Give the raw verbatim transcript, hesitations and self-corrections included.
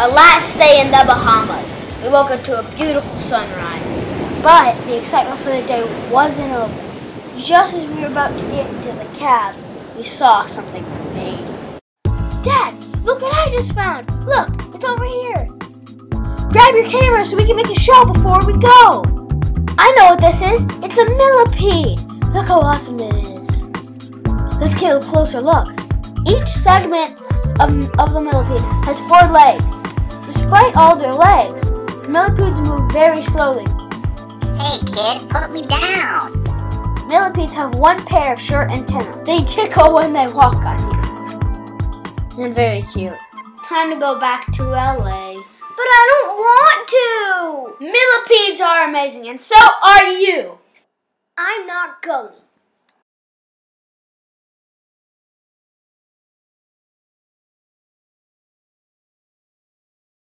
Our last day in the Bahamas, we woke up to a beautiful sunrise. But the excitement for the day wasn't over. Just as we were about to get into the cab, we saw something amazing. Dad, look what I just found! Look, it's over here! Grab your camera so we can make a show before we go! I know what this is! It's a millipede! Look how awesome it is! Let's get a closer look. Each segment of, of the millipede has four legs. Despite all their legs, the millipedes move very slowly. Hey kid, put me down! Millipedes have one pair of short antennae. They tickle when they walk on you. They're very cute. Time to go back to L A. But I don't want to! Millipedes are amazing, and so are you! I'm not going.